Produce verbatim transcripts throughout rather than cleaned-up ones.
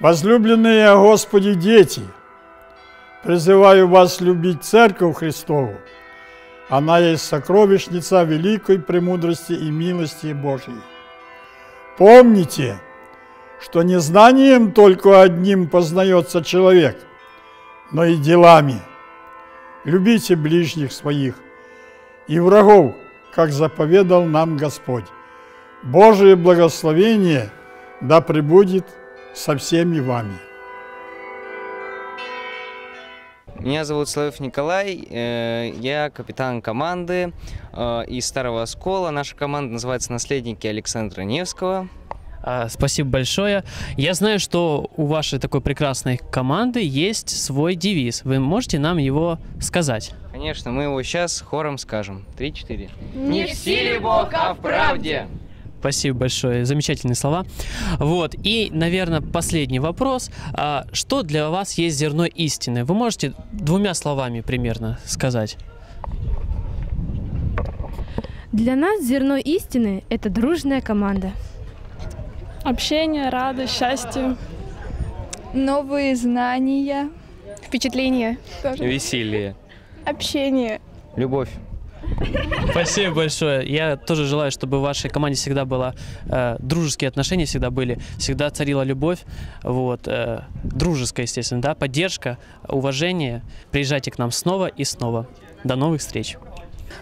Возлюбленные Господи дети, призываю вас любить Церковь Христову. Она есть сокровищница великой премудрости и милости Божьей. Помните, что не знанием только одним познается человек, но и делами. Любите ближних своих и врагов, как заповедал нам Господь. Божие благословение да пребудет со всеми вами. Меня зовут Соловьев Николай, я капитан команды из Старого Оскола. Наша команда называется «Наследники Александра Невского». Спасибо большое. Я знаю, что у вашей такой прекрасной команды есть свой девиз. Вы можете нам его сказать? Конечно, мы его сейчас хором скажем. три-четыре. Не в силе Бог, а в правде. Спасибо большое. Замечательные слова. Вот. И, наверное, последний вопрос. Что для вас есть зерно истины? Вы можете двумя словами примерно сказать? Для нас зерно истины – это дружная команда. Общение, радость, счастье. Новые знания. Впечатления. Тоже. Веселье. Общение. Любовь. Спасибо большое. Я тоже желаю, чтобы в вашей команде всегда было э, дружеские отношения, всегда были, всегда царила любовь, вот, э, дружеская, естественно, да, поддержка, уважение. Приезжайте к нам снова и снова. До новых встреч.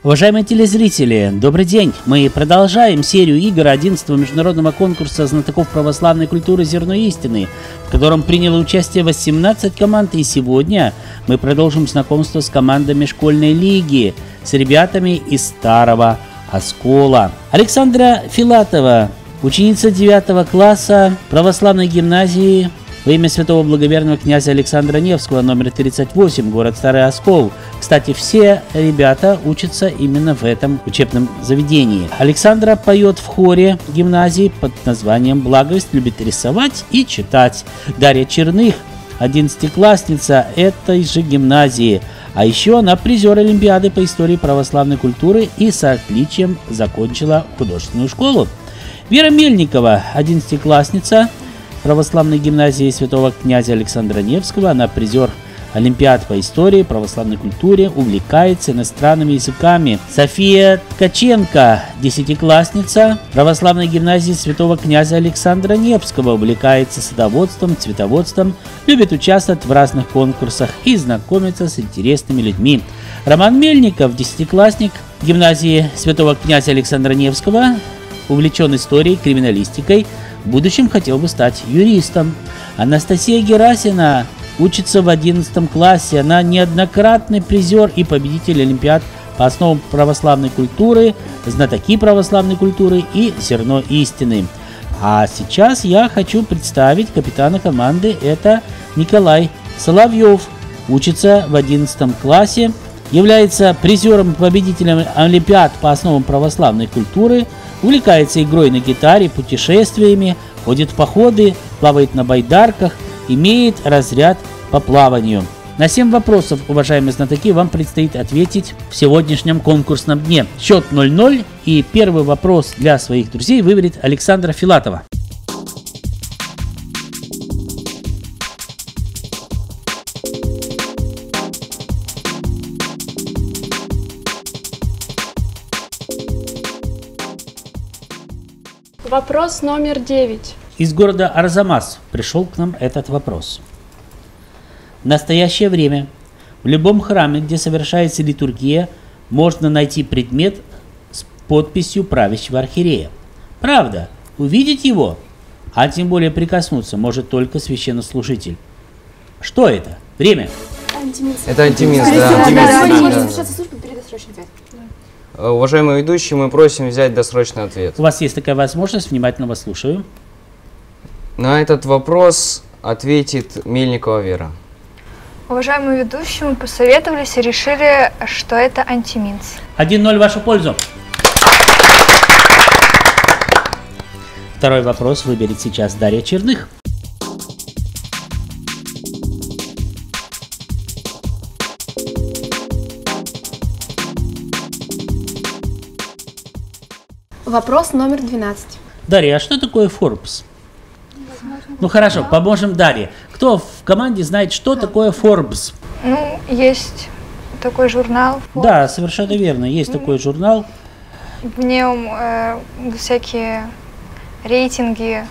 Уважаемые телезрители, добрый день! Мы продолжаем серию игр одиннадцатого международного конкурса знатоков православной культуры «Зерно истины», в котором приняло участие восемнадцать команд, и сегодня мы продолжим знакомство с командами школьной лиги, с ребятами из Старого Оскола. Александра Филатова, ученица девятого класса православной гимназии во имя святого благоверного князя Александра Невского, номер тридцать восемь, город Старый Оскол. Кстати, все ребята учатся именно в этом учебном заведении. Александра поет в хоре гимназии под названием «Благовест», любит рисовать и читать. Дарья Черных, одиннадцатиклассница этой же гимназии. А еще она призер Олимпиады по истории православной культуры и с отличием закончила художественную школу. Вера Мельникова, одиннадцатиклассница православной гимназии святого князя Александра Невского. Она призер Олимпиад по истории, православной культуре, увлекается иностранными языками. София Ткаченко, десятиклассница православной гимназии святого князя Александра Невского, увлекается садоводством, цветоводством, любит участвовать в разных конкурсах и знакомиться с интересными людьми. Роман Мельников, десятиклассник гимназии святого князя Александра Невского, увлечен историей, криминалистикой. В будущем хотел бы стать юристом. Анастасия Герасина учится в одиннадцатом классе. Она неоднократный призер и победитель Олимпиад по основам православной культуры, знатоки православной культуры и зерно истины. А сейчас я хочу представить капитана команды. Это Николай Соловьев. Учится в одиннадцатом классе. Является призером и победителем Олимпиад по основам православной культуры. Увлекается игрой на гитаре, путешествиями, ходит в походы, плавает на байдарках, имеет разряд по плаванию. На семь вопросов, уважаемые знатоки, вам предстоит ответить в сегодняшнем конкурсном дне. Счет ноль-ноль, и первый вопрос для своих друзей выберет Александра Филатова. Вопрос номер девять. Из города Арзамас пришел к нам этот вопрос. В настоящее время в любом храме, где совершается литургия, можно найти предмет с подписью правящего архиерея. Правда, увидеть его, а тем более прикоснуться, может только священнослужитель. Что это? Время. Антиминс. Это антиминс, да. Антиминс. Уважаемые ведущие, мы просим взять досрочный ответ. У вас есть такая возможность, внимательно вас слушаю. На этот вопрос ответит Мельникова Вера. Уважаемые ведущие, мы посоветовались и решили, что это антиминс. один-ноль в вашу пользу. Второй вопрос выберет сейчас Дарья Черных. Вопрос номер двенадцать. Дарья, а что такое Форбс? Возможно, Ну хорошо, да. Поможем Дарье. Кто в команде знает, что да. такое Форбс? Ну, есть такой журнал. Forbes. Да, совершенно верно, есть mm. такой журнал. В нем э, всякие рейтинги,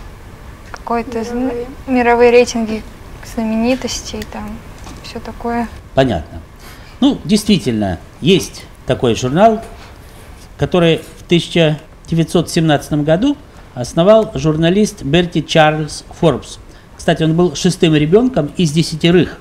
какой-то мировые. мировые рейтинги знаменитостей, там все такое. Понятно. Ну, действительно, есть такой журнал, который в тысяча девятьсот семнадцатом году основал журналист Берти Чарльз Форбс. Кстати, он был шестым ребенком из десятерых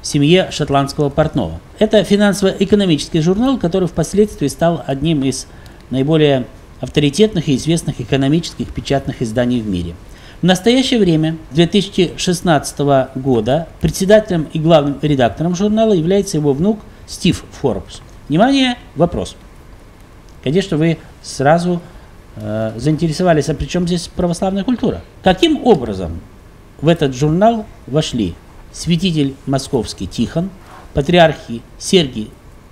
в семье шотландского портного. Это финансово-экономический журнал, который впоследствии стал одним из наиболее авторитетных и известных экономических печатных изданий в мире. В настоящее время, с две тысячи шестнадцатого года, председателем и главным редактором журнала является его внук Стив Форбс. Внимание, вопрос. Конечно, вы сразу э, заинтересовались, а при чем здесь православная культура? Каким образом в этот журнал вошли святитель московский Тихон, патриархи Сергий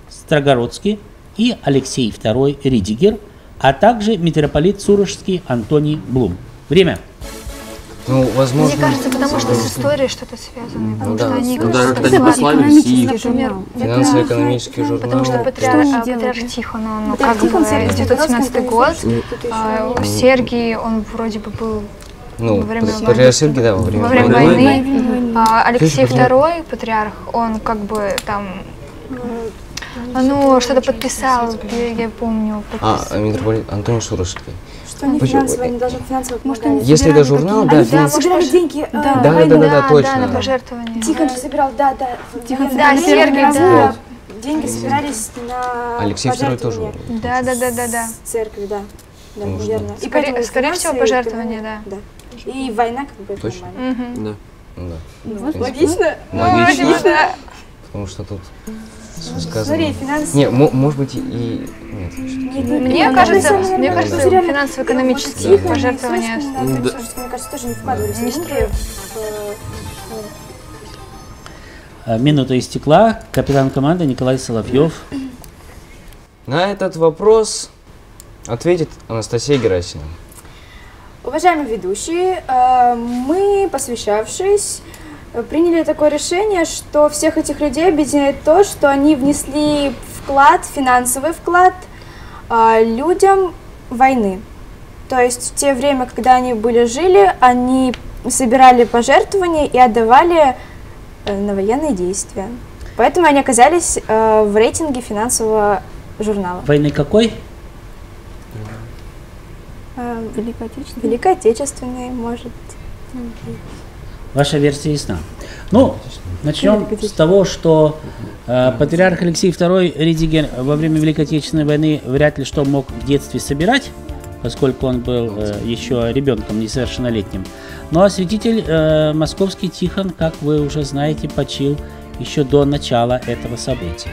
Строгородский и Алексей второй Ридигер, а также митрополит Сурожский Антоний Блум? Время. Ну, возможно, мне кажется, потому что с историей что-то связано. Потому да, что они финансово-экономический журнал. Потому что патриарх Тихона, ну, как бы, тысяча девятьсот семнадцатый год, Сергий, он вроде бы был ну, во время войны. Да, во время, во время войны. войны. А, Алексей второй, патриарх, он как бы там... Ну, что-то подписал, я помню. Подписал. А, митрополит Антоний Сурожский. Что они финансовые, они должны финансовые. Может, они Если это журнал, да, да, собирали деньги. Да, да, да, да, да, точно. Да, на пожертвования. Тихон же собирал, да, да. Тихон да, Сергей, да. Деньги собирались на Алексей второй тоже. Да, да, да, да, да. Церкви, да. Да, верно. И скорее всего пожертвования, да. И война как бы. Точно. Да. Логично. Логично. Потому что тут. Смотри, финансовый... Нет, может быть и... Нет, нет, нет, мне нет, кажется, нет, мне кажется, да. финансово-экономические да. пожертвования... Да. Да. Мне кажется, тоже не вкладывались. Не строят. Минута истекла. Капитан команды Николай Соловьев. На этот вопрос ответит Анастасия Герасина. Уважаемые ведущие, мы, посвящавшись... приняли такое решение, что всех этих людей объединяет то, что они внесли вклад, финансовый вклад э, людям войны. То есть в те время, когда они были жили, они собирали пожертвования и отдавали э, на военные действия. Поэтому они оказались э, в рейтинге финансового журнала. Войны какой? Э, Великой Отечественной. Великой Отечественной, может. Ваша версия ясна. Ну, начнем с того, что э, патриарх Алексей второй Ридигер во время Великой Отечественной войны вряд ли что мог в детстве собирать, поскольку он был э, еще ребенком, несовершеннолетним. Ну а святитель э, московский Тихон, как вы уже знаете, почил еще до начала этого события.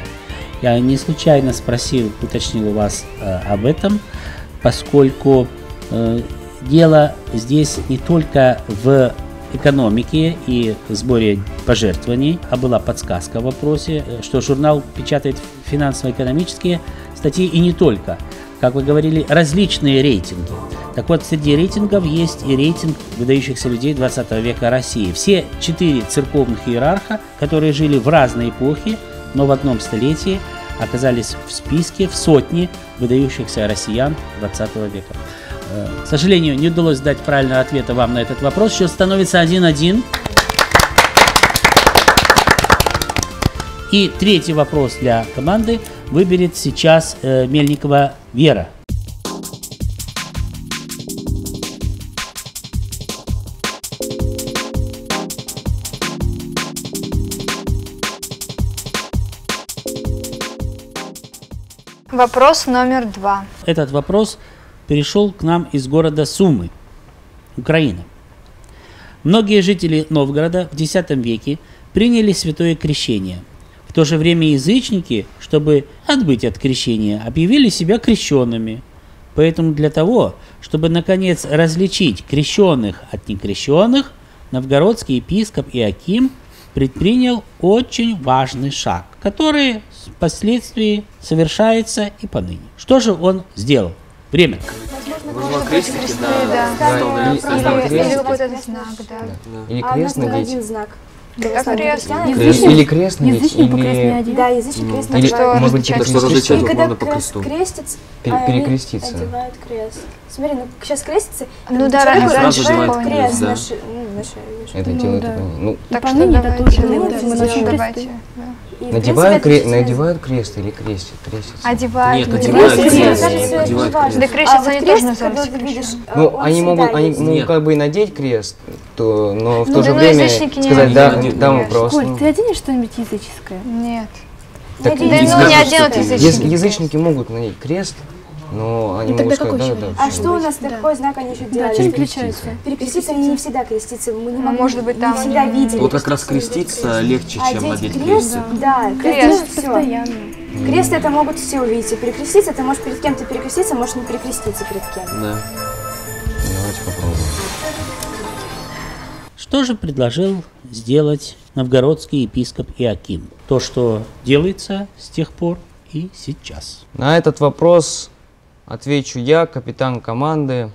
Я не случайно спросил, уточнил у вас э, об этом, поскольку э, дело здесь не только в... экономики и сборе пожертвований, а была подсказка в вопросе, что журнал печатает финансово-экономические статьи и не только, как вы говорили, различные рейтинги. Так вот, среди рейтингов есть и рейтинг выдающихся людей двадцатого века России. Все четыре церковных иерарха, которые жили в разные эпохи, но в одном столетии, оказались в списке в сотни выдающихся россиян двадцатого века. К сожалению, не удалось дать правильного ответа вам на этот вопрос. Счет становится один-один. И третий вопрос для команды выберет сейчас э, Мельникова Вера. Вопрос номер два. Этот вопрос... перешел к нам из города Сумы, Украина. Многие жители Новгорода в десятом веке приняли святое крещение. В то же время язычники, чтобы отбыть от крещения, объявили себя крещенными. Поэтому для того, чтобы наконец различить крещенных от некрещенных, новгородский епископ Иоаким предпринял очень важный шаг, который впоследствии совершается и поныне. Что же он сделал? Время. Возможно, Возможно, крестики, да. Или какой-то знак, да. Или крестный дети. Или крестный дети. Или... Да, язычник крестный. Или что различает. Или когда крестится, перекреститься. Одевают крест. Смотри, ну сейчас крестится, ну да, раньше одевают крест на шею. Это делают. Ну, так что давайте. Надевают, кре надевают крест или крестит? Крестится. Одевают. Нет, одевают крест. Да крестятся они тоже на. Ну, они могут, они могут как бы и надеть крест, то, но в то же время сказать, да, да, мы просто. Коль, ты оденешь что-нибудь языческое? Нет. Да ну не оденут язычники. Язычники могут надеть крест. Но они могут сказать, да, да, а что у нас такой знак они еще делали? Перекреститься. Перекреститься они не всегда крестятся. Мы может быть там всегда видели. Вот как раз креститься легче, чем надеть крест. Да, крест постоянно. Крест это могут все увидеть. Перекреститься ты можешь перед кем-то перекреститься, можешь не перекреститься перед кем-то. Да. Давайте попробуем. Что же предложил сделать новгородский епископ Иоаким? То, что делается с тех пор и сейчас. На этот вопрос отвечу я, капитан команды.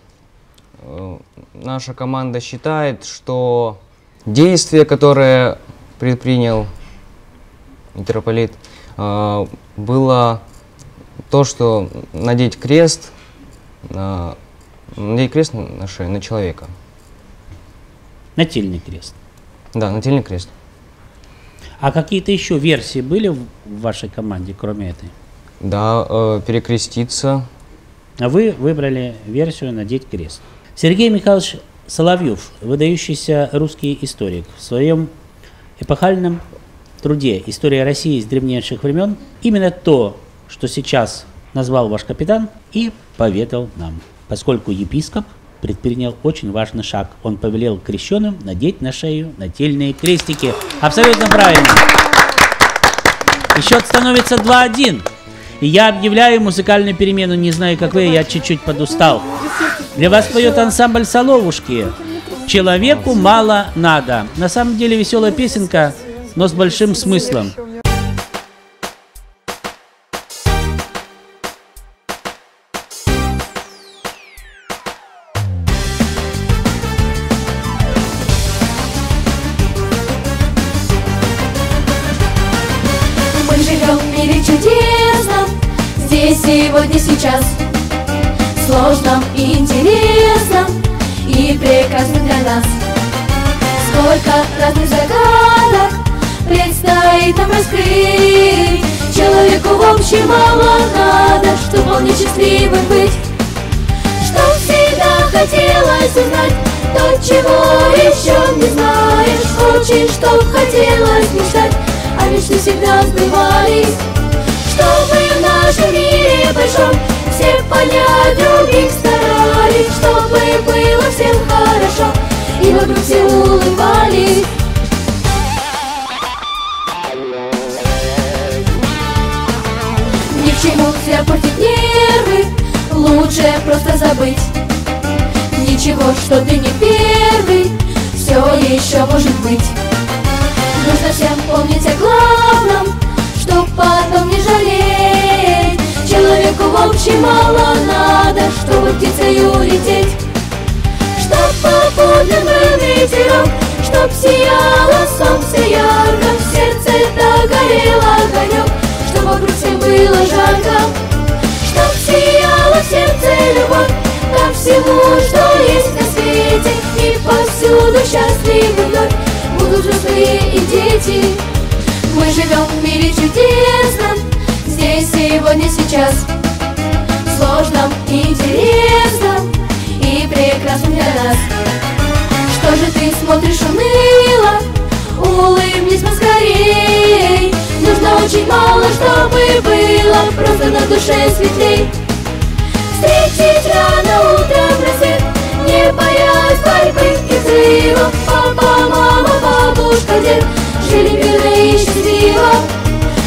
Наша команда считает, что действие, которое предпринял митрополит, было то, что надеть крест, надеть крест на шею, на человека. Нательный крест. Да, нательный крест. А какие-то еще версии были в вашей команде, кроме этой? Да, перекреститься. А вы выбрали версию «Надеть крест». Сергей Михайлович Соловьев, выдающийся русский историк, в своем эпохальном труде «История России с древнейших времен» именно то, что сейчас назвал ваш капитан, и поведал нам. Поскольку епископ предпринял очень важный шаг, он повелел крещеным надеть на шею нательные крестики. Абсолютно правильно. И счет становится два один. И я объявляю музыкальную перемену. Не знаю, как вы, я чуть-чуть подустал. Для вас поет ансамбль «Соловушки». «Человеку мало надо». На самом деле веселая песенка, но с большим смыслом. Сегодня, сейчас, сложно и интересно, и прекрасно для нас. Сколько разных загадок предстоит нам раскрыть. Человеку в общем мало надо, чтобы он несчастливым быть. Что всегда хотелось узнать, то, чего еще не знаешь. Очень, чтоб хотелось мечтать, а мечты всегда сбывались. Чтобы в нашем мире большом все понять других старались, чтобы было всем хорошо и вокруг все улыбались. Ни к чему зря портить нервы, лучше просто забыть. Ничего, что ты не первый, все еще может быть. Нужно всем помнить о главном, чтоб потом не жалеть. Человеку в общем мало надо, чтобы птицею лететь. Чтоб попутным был ветерок, чтоб сияло солнце ярко, в сердце догорел огонек, чтоб вокруг всем было жарко. Чтоб сияло в сердце любовь ко всему, что есть на свете, и повсюду счастливы вновь будут взрослые и дети. Мы живем в мире чудесном, здесь, сегодня, сейчас, сложном, интересном и прекрасном для нас. Что же ты смотришь уныло? Улыбнись поскорей. Нужно очень мало, чтобы было просто на душе светлей. Встретить рано утром рассвет, не боясь борьбы и взрывов. Папа, мама, бабушка, дед жили мирно и счастливо,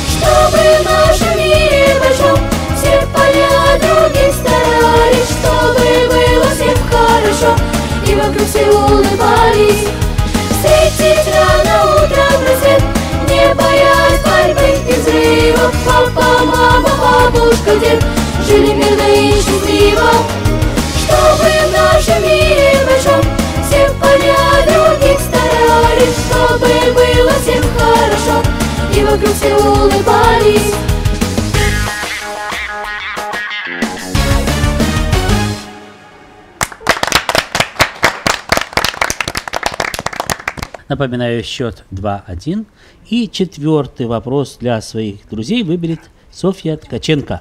чтобы в нашем мире большом все поля других старались, чтобы было всем хорошо и вокруг все улыбались. Встретить рано утром рассвет, не боясь борьбы и взрывов. Папа, мама, бабушка, дед жили мирно и счастливо, вокруг все улыбались. Напоминаю, счет два один. И четвертый вопрос для своих друзей выберет Софья Ткаченко.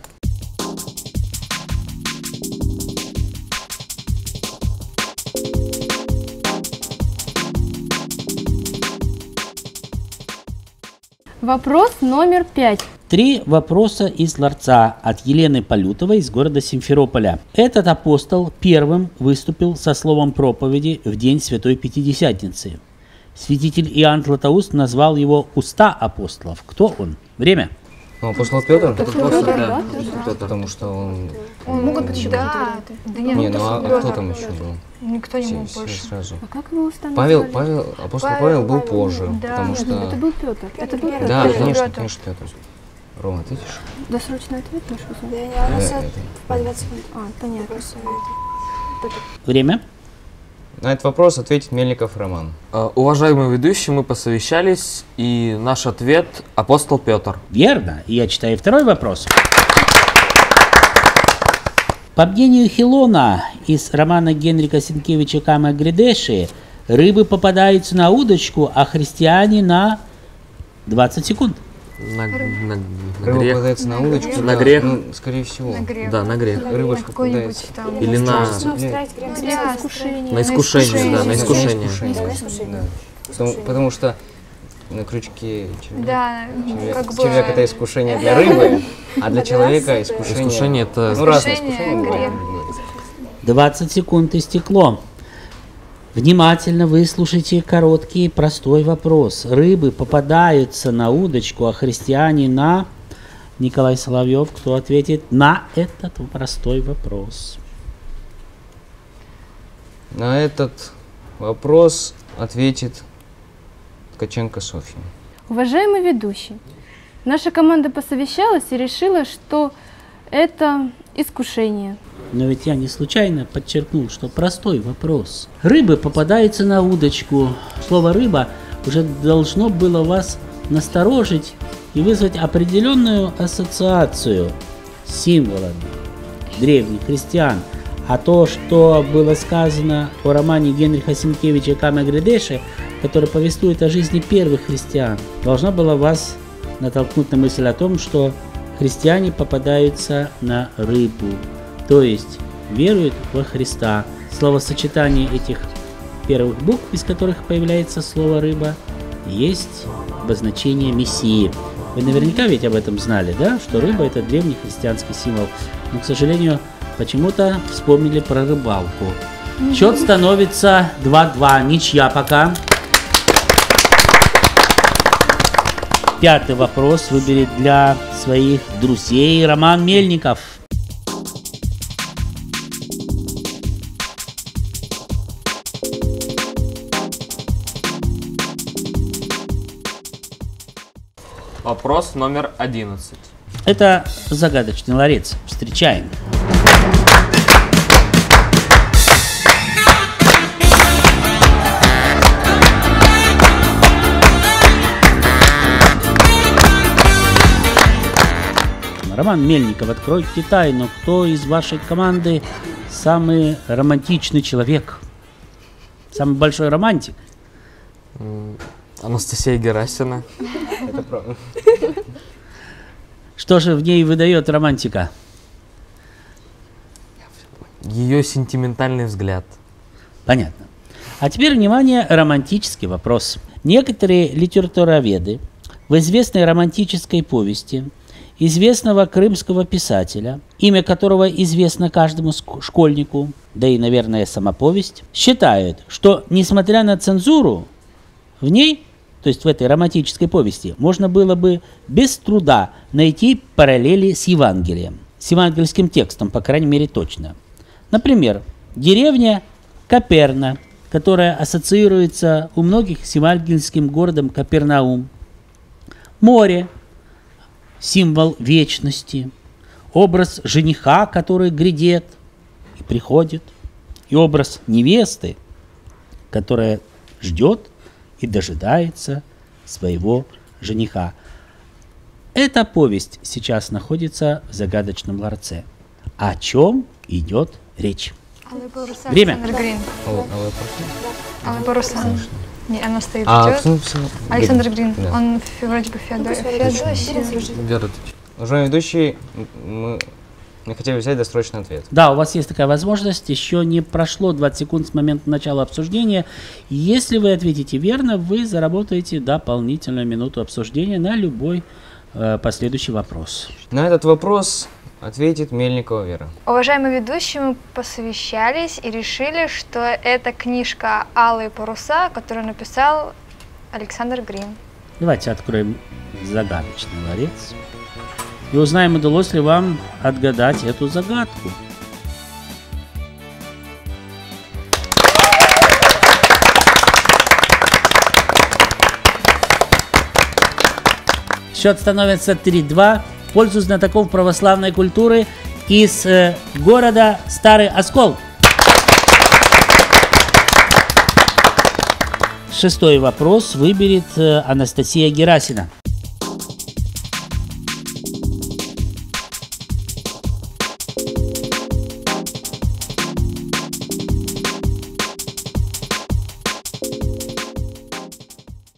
Вопрос номер пять. Три вопроса из ларца от Елены Полютовой из города Симферополя. Этот апостол первым выступил со словом проповеди в день Святой Пятидесятницы. Святитель Иоанн Златоуст назвал его «Уста апостолов». Кто он? Время. Ну, апостол Петр? Это просто, да. Потому что он... Могут быть еще какие-то варианты. Не, ну а кто там еще был? Никто не мог больше. Сразу. А как его установили? Павел, апостол Павел был позже, потому что... Это был Петр. Это был Петр. Да, конечно, конечно, Петр. Рома, ответишь? Досрочный ответ, ну что? Да, я по двадцать минут. А, понятно. Время. На этот вопрос ответит Мельников Роман. Уважаемые ведущие, мы посовещались, и наш ответ – апостол Петр. Верно. Я читаю второй вопрос. По мнению Хилона из романа Генрика Сенкевича «Камо грядеши», рыбы попадаются на удочку, а христиане на двадцать секунд. На, на, на рыба грех. Попадается на удочку, на да, грех, ну, скорее всего. На грех. Да, на грех. Рыбушка попадается. Или на... на искушение. На искушение, да, на искушение. Потому, потому что на крючке червяк, да, червяк, червяк это искушение для рыбы, а для человека искушение... Искушение это... Ну, разное искушение. Грех. двадцать секунд истекло. Внимательно выслушайте короткий и простой вопрос. Рыбы попадаются на удочку, а христиане на... Николай Соловьев, кто ответит на этот простой вопрос? На этот вопрос ответит Ткаченко Софья. Уважаемый ведущий, наша команда посовещалась и решила, что это искушение. Но ведь я не случайно подчеркнул, что простой вопрос. Рыбы попадаются на удочку. Слово «рыба» уже должно было вас насторожить и вызвать определенную ассоциацию с символами древних христиан. А то, что было сказано о романе Генриха Сенкевича «Камо грядеши», который повествует о жизни первых христиан, должно было вас натолкнуть на мысль о том, что христиане попадаются на рыбу. То есть веруют во Христа. Словосочетание этих первых букв, из которых появляется слово «рыба», есть обозначение Мессии. Вы наверняка ведь об этом знали, да? Что рыба – это древний христианский символ. Но, к сожалению, почему-то вспомнили про рыбалку. Счет становится два-два. Ничья пока. Пятый вопрос выберет для своих друзей Роман Мельников. Вопрос номер одиннадцать. Это загадочный ларец. Встречаем. Роман Мельников, откройте тайну. Кто из вашей команды самый романтичный человек? Самый большой романтик? Анастасия Герасина. Это правда. Что же в ней выдает романтика? Ее сентиментальный взгляд. Понятно. А теперь, внимание, романтический вопрос. Некоторые литературоведы в известной романтической повести известного крымского писателя, имя которого известно каждому школьнику, да и, наверное, сама повесть, считают, что, несмотря на цензуру, в ней, то есть в этой романтической повести, можно было бы без труда найти параллели с Евангелием, с евангельским текстом, по крайней мере, точно. Например, деревня Каперна, которая ассоциируется у многих с евангельским городом Капернаум, море, символ вечности, образ жениха, который грядет и приходит, и образ невесты, которая ждет и дожидается своего жениха. Эта повесть сейчас находится в загадочном ларце. О чем идет речь? Алые паруса. Время. Грин. Алые паруса. Алые паруса. Не, она стоит. А, Александр Грин. Да. Он вроде бы Феодор. Феодосий. Уже ведущий, мы, мы хотели взять досрочный ответ. Да, у вас есть такая возможность. Еще не прошло двадцать секунд с момента начала обсуждения. Если вы ответите верно, вы заработаете дополнительную минуту обсуждения на любой э, последующий вопрос. На этот вопрос ответит Мельникова Вера. Уважаемые ведущие, мы посовещались и решили, что это книжка «Алые паруса», которую написал Александр Грин. Давайте откроем загадочный ларец и узнаем, удалось ли вам отгадать эту загадку. Счет становится три-два в пользу знатоков православной культуры из э, города Старый Оскол. Шестой вопрос выберет э, Анастасия Герасина.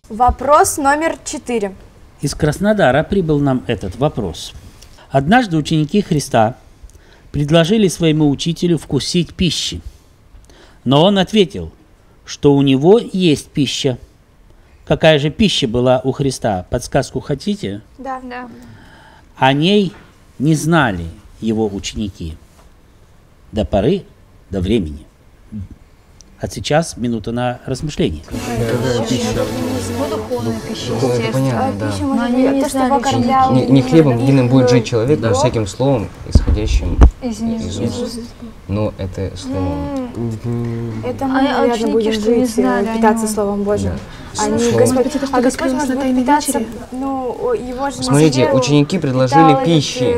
Вопрос номер четыре. Из Краснодара прибыл нам этот вопрос. Однажды ученики Христа предложили своему учителю вкусить пищи, но он ответил, что у него есть пища. Какая же пища была у Христа? Подсказку хотите? Да, да. О ней не знали его ученики до поры, до времени. А сейчас минута на размышление. Не хлебом единым будет жить человек, но всяким словом, исходящим из уст. Но это слово. Это мы рядом будем жить, питаться Словом Божьим. А Господь может питаться, ну, его же... Смотрите, ученики предложили пищи.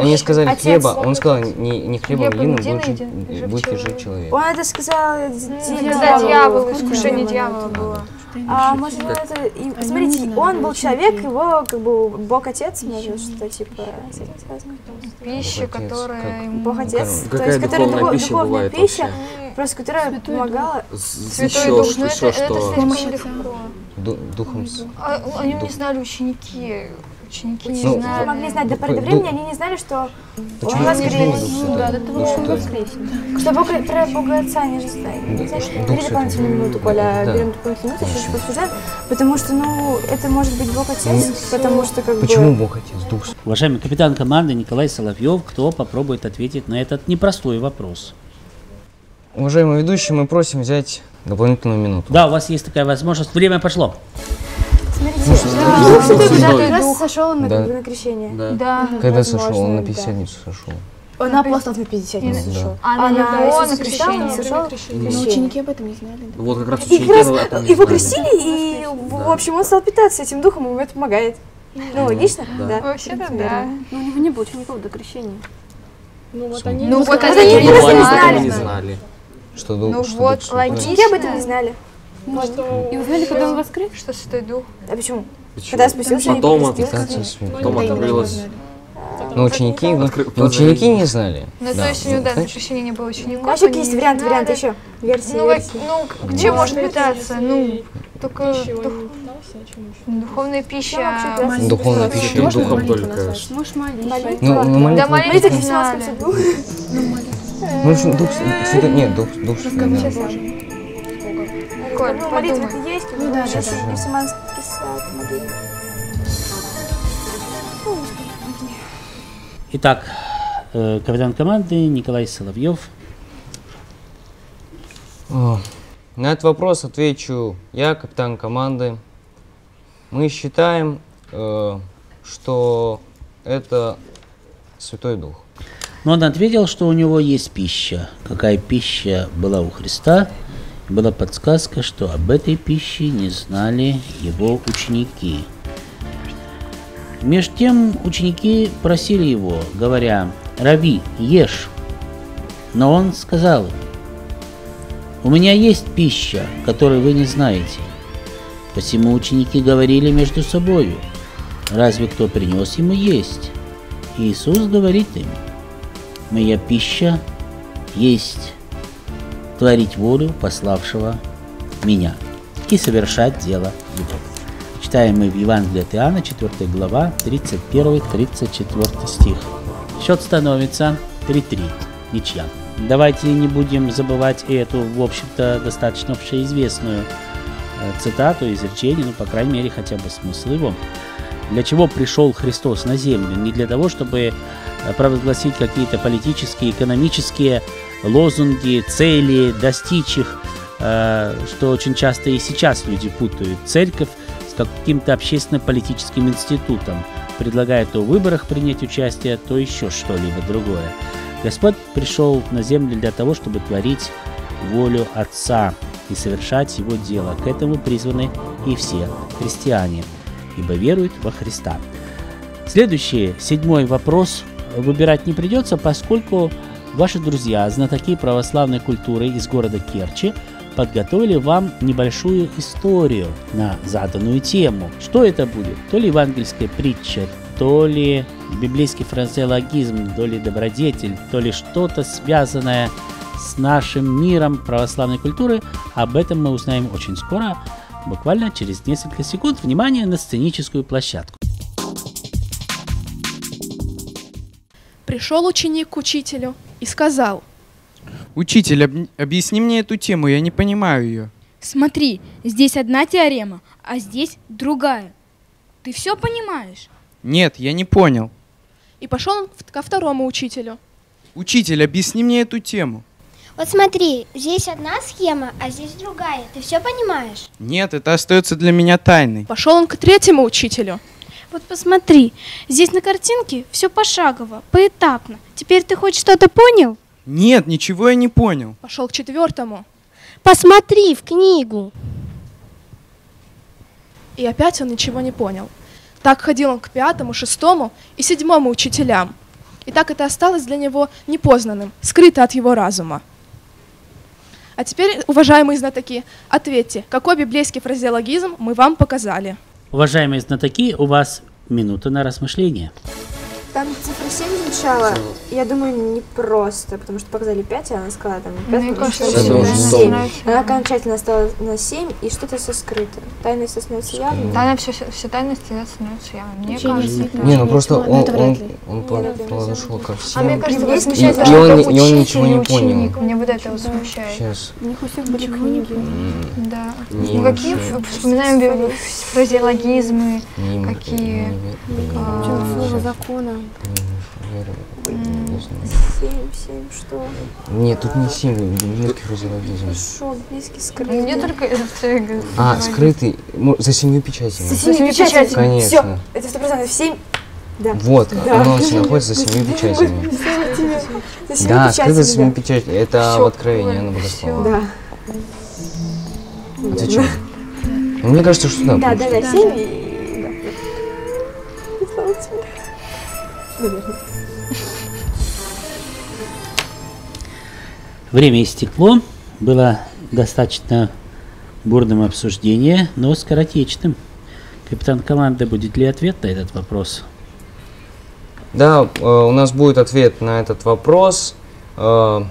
Они сказали хлеба, он сказал, не хлебом единым будет жить человек. Он это сказал... Когда дьявол, искушение дьявола было. А может, это... Смотрите, он был человек, его как бы Бог-Отец, может, что типа... Пища, которая... Бог-Отец, то есть, которая духовная пища, просто которая помогала... Святой Дух, но это слишком легко. Духом... Они не знали, ученики... Ученики не знали. Могли знать до поры до времени, они не знали, что он воскрес. Что Бога Отца не знает. Бери дополнительную минуту, Коля, берем дополнительную минуту, еще посуждаем, потому что, ну, это может быть Бог Отец, потому что как бы... Почему Бог Отец? Дух. Уважаемый капитан команды Николай Соловьев, кто попробует ответить на этот непростой вопрос? Уважаемые ведущие, мы просим взять дополнительную минуту. Да, у вас есть такая возможность. Время пошло. Когда сошел он на крещение? Да. Когда сошел? Он на пятидесятницу сошел. Он апостол на пятидесятницу сошел. А на крещение сошел? Ученики об этом не знали. Вот как раз ученики. Его крестили, и, в общем, он стал питаться этим духом, ему это помогает. Ну, логично? Да. Вообще-то, да. Но у него не было учеников до крещения. Ну, вот они не знали. Что дух? Ну, вот, логично. Об этом не знали. Ну, что... И узнали, когда он воскрес? Что Святой Дух. А почему? Почему? Когда спустился, потом открылось. Потом открылось. Но ученики, но ученики не знали. Ну, да. То есть у него, да, запрещения не было учеников. А еще есть вариант, вариант еще. Версии, ну, версии. Ну, где да. может питаться? Ну, только дух... духовная пища. Духовная пища и духом только. Можешь молиться. Ну, да, молиться не надо. Ну, дух... Нет, дух... дух... Ну, молитва есть, ну да, да, да. Гефсиманский сад, молитва. Итак, капитан команды Николай Соловьев. О. На этот вопрос отвечу я, капитан команды. Мы считаем, э, что это Святой Дух. Но он ответил, что у него есть пища. Какая пища была у Христа? Была подсказка, что об этой пище не знали его ученики. Между тем ученики просили его, говоря: «Рави, ешь». Но он сказал: «У меня есть пища, которую вы не знаете». Посему ученики говорили между собою: разве кто принес ему есть? Иисус говорит им: «Моя пища есть творить волю пославшего меня и совершать дело его». Читаем мы в Евангелии от Иоанна, четвёртая глава, тридцать первый тридцать четвёртый стих. Счет становится три-три, ничья. Давайте не будем забывать эту, в общем-то, достаточно общеизвестную цитату, изречение, ну, по крайней мере, хотя бы смысл его. Для чего пришел Христос на землю? Не для того, чтобы провозгласить какие-то политические, экономические лозунги, цели, достичь их, что очень часто и сейчас люди путают церковь с каким-то общественно-политическим институтом, предлагая то в выборах принять участие, то еще что-либо другое. Господь пришел на землю для того, чтобы творить волю Отца и совершать Его дело. К этому призваны и все христиане, ибо веруют во Христа. Следующий, седьмой вопрос выбирать не придется, поскольку ваши друзья, знатоки православной культуры из города Керчи, подготовили вам небольшую историю на заданную тему. Что это будет? То ли евангельская притча, то ли библейский фразеологизм, то ли добродетель, то ли что-то связанное с нашим миром православной культуры. Об этом мы узнаем очень скоро, буквально через несколько секунд. Внимание на сценическую площадку. Пришел ученик к учителю и сказал: «Учитель, об... объясни мне эту тему, я не понимаю ее». «Смотри, здесь одна теорема, а здесь другая. Ты все понимаешь?» «Нет, я не понял». И пошел ко второму учителю. «Учитель, объясни мне эту тему». «Вот смотри, здесь одна схема, а здесь другая. Ты все понимаешь?» «Нет, это остается для меня тайной». Пошел он к третьему учителю. «Вот посмотри, здесь на картинке все пошагово, поэтапно. Теперь ты хоть что-то понял?» «Нет, ничего я не понял». Пошел к четвертому. «Посмотри в книгу». И опять он ничего не понял. Так ходил он к пятому, шестому и седьмому учителям. И так это осталось для него непознанным, скрыто от его разума. А теперь, уважаемые знатоки, ответьте, какой библейский фразеологизм мы вам показали? Уважаемые знатоки, у вас минута на размышление. Там цифра семь звучала, я думаю, непросто, потому что показали пять, а она сказала там пять, ну, семь. Она окончательно стала на семь, и что-то со скрытым. Тайна все становится явной. Тайна, все, все тайности становятся явной. Мне кажется, это... Не, ну просто он, он, он, он подошел ко всем. А мне кажется, вы смущаете, и, и, он, и он ничего не понял. Мне вот это вот смущает. Сейчас. У них у всех были книги. Да. Ну какие, вспоминаем фразеологизмы, какие... Слово закона. семь, семь, что? Нет, тут не семь, библейский фразеологизм. Хорошо, библейский скрытый. Мне только это... А, скрытый, за семью печатями. За семью печатями, конечно. Все, это сто процентов, семь, да. Вот, оно находится за семью печатями. Да, скрытый за семью печатями, это в Откровении, оно богословно. Да. Отвечаю. Мне кажется, что там. Да, да, да, семь и... Время истекло, было достаточно бурным обсуждением, но скоротечным. Капитан команды, будет ли ответ на этот вопрос? Да, у нас будет ответ на этот вопрос. На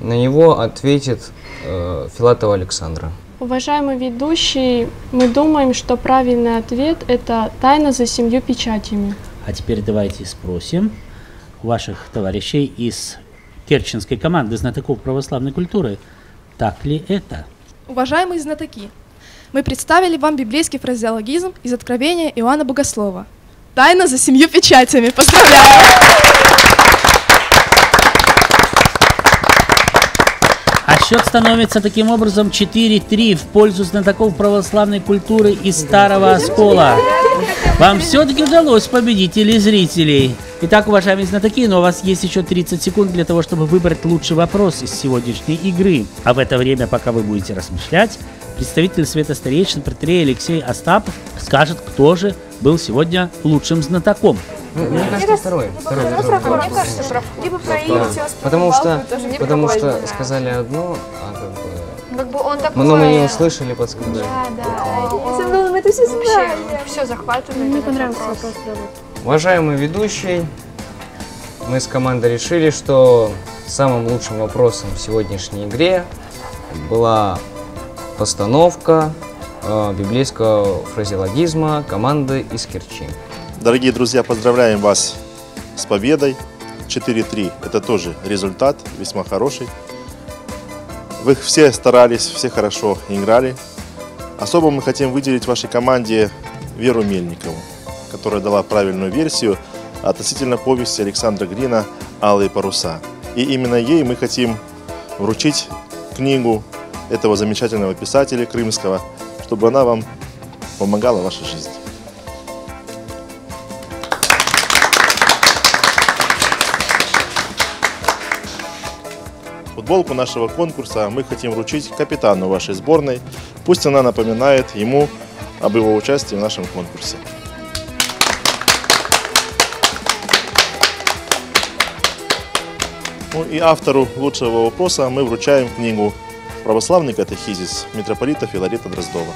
него ответит Филатова Александра. Уважаемый ведущий, мы думаем, что правильный ответ – это тайна за семью печатями. А теперь давайте спросим ваших товарищей из керченской команды знатоков православной культуры, так ли это? Уважаемые знатоки, мы представили вам библейский фразеологизм из Откровения Иоанна Богослова. Тайна за семью печатями. Поздравляю! А счет становится таким образом четыре-три в пользу знатоков православной культуры из Старого Оскола. Вам все-таки удалось победить телезрителей. Итак, уважаемые знатоки, но у вас есть еще тридцать секунд для того, чтобы выбрать лучший вопрос из сегодняшней игры. А в это время, пока вы будете размышлять, представитель Света Старейшин протоиерей Алексей Остапов скажет, кто же был сегодня лучшим знатоком. Мне кажется, второй. Потому что, потому что сказали одно, а как бы... Как бы он такой... Но мы не услышали, подсказали. Да, да. Если бы мы это все знали. Все захватывает. Мне понравился вопрос. Уважаемый ведущий, мы с командой решили, что самым лучшим вопросом в сегодняшней игре была постановка э, библейского фразеологизма команды из Керчи. Дорогие друзья, поздравляем вас с победой. четыре-три. Это тоже результат весьма хороший. Вы все старались, все хорошо играли. Особо мы хотим выделить вашей команде Веру Мельникову, которая дала правильную версию относительно повести Александра Грина «Алые паруса». И именно ей мы хотим вручить книгу этого замечательного писателя крымского, чтобы она вам помогала в вашей жизни. Футболку нашего конкурса мы хотим вручить капитану вашей сборной. Пусть она напоминает ему об его участии в нашем конкурсе. Ну и автору лучшего вопроса мы вручаем книгу «Православный катехизис» митрополита Филарета Дроздова.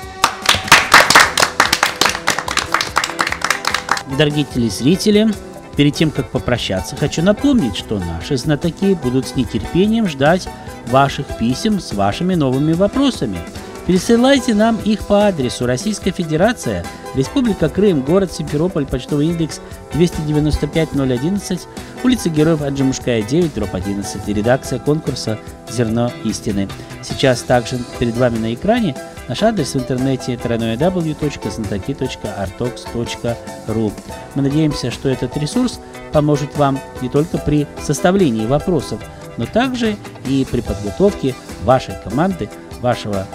Дорогие телезрители, перед тем, как попрощаться, хочу напомнить, что наши знатоки будут с нетерпением ждать ваших писем с вашими новыми вопросами. Пересылайте нам их по адресу: Российская Федерация, Республика Крым, город Симферополь, почтовый индекс два девять пять ноль один один, улица Героев Аджимушкая, девять, дробь одиннадцать, редакция конкурса «Зерно истины». Сейчас также перед вами на экране наш адрес в интернете дабл ю дабл ю дабл ю точка знатоки точка артокс точка ру. Мы надеемся, что этот ресурс поможет вам не только при составлении вопросов, но также и при подготовке вашей команды, вашего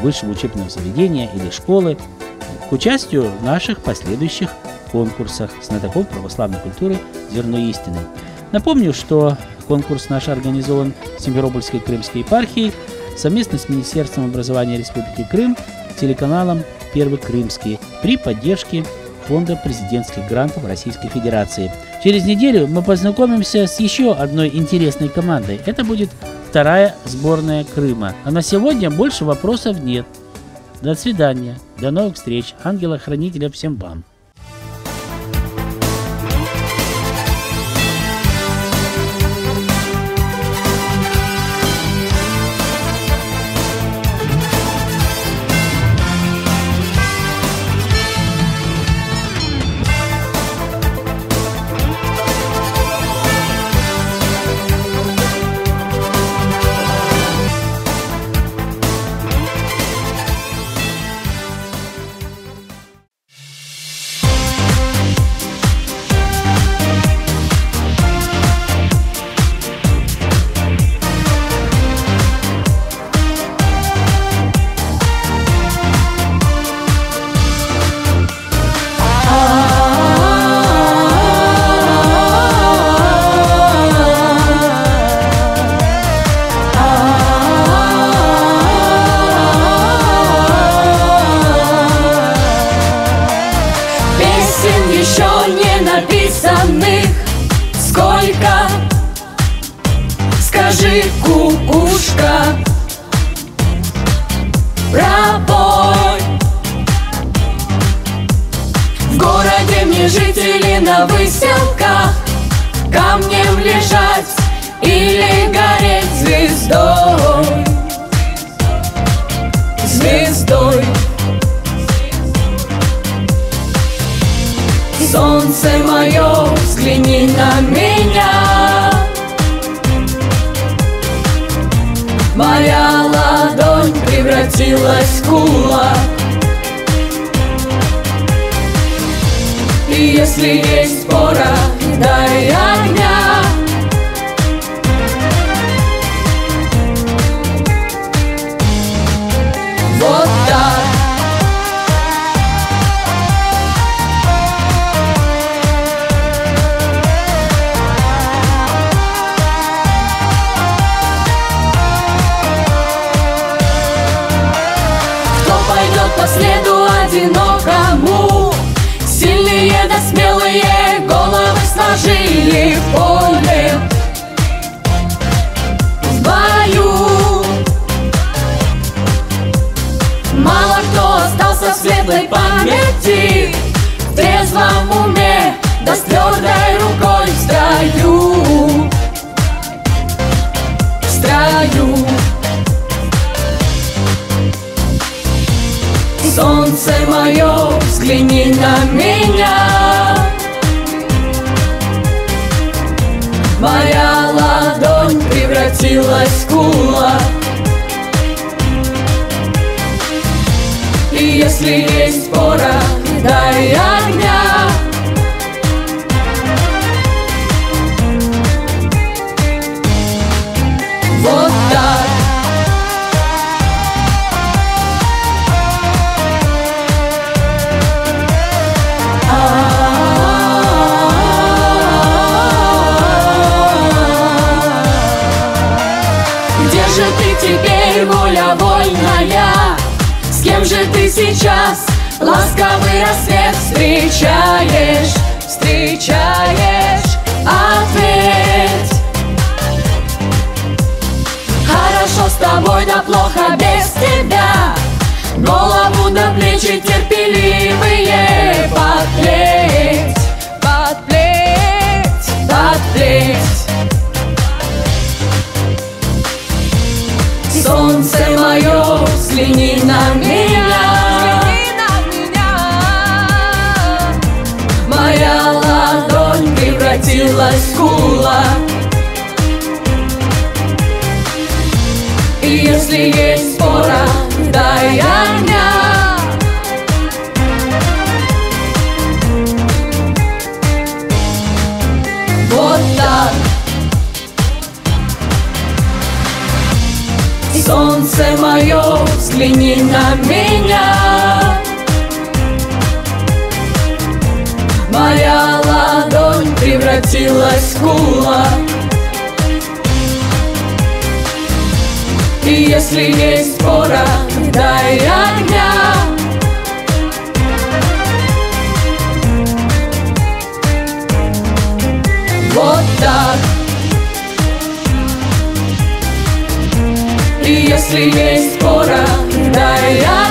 высшего учебного заведения или школы к участию в наших последующих конкурсах знатоков православной культуры «Зерно истины». Напомню, что конкурс наш организован Симферопольской Крымской епархией совместно с Министерством образования Республики Крым, телеканалом «Первый Крымский» при поддержке Фонда президентских грантов Российской Федерации. Через неделю мы познакомимся с еще одной интересной командой. Это будет вторая сборная Крыма. А на сегодня больше вопросов нет. До свидания. До новых встреч. Ангела-хранителя всем вам. Bye. трезвом уме, да с твердой рукой в строю, в строю. Солнце мое, взгляни на меня, моя ладонь превратилась в кулак. И если есть порох, дай огня. Вот так. Где же ты теперь, воля вольная? С кем же ты сейчас ласковый рассвет встречаешь, встречаешь? Ответь. Хорошо с тобой, да плохо без тебя. Голову до плечи терпеливые подплеть, подплеть, подплеть. Солнце мое, взгляни на меня, моя ладонь превратилась в кулак. И если есть спора, дай огня. Вот так. Солнце мое, взгляни на меня, моя ладонь превратилась в кулак. И если есть спора, дай огня. Вот так. И если есть спора, дай огня.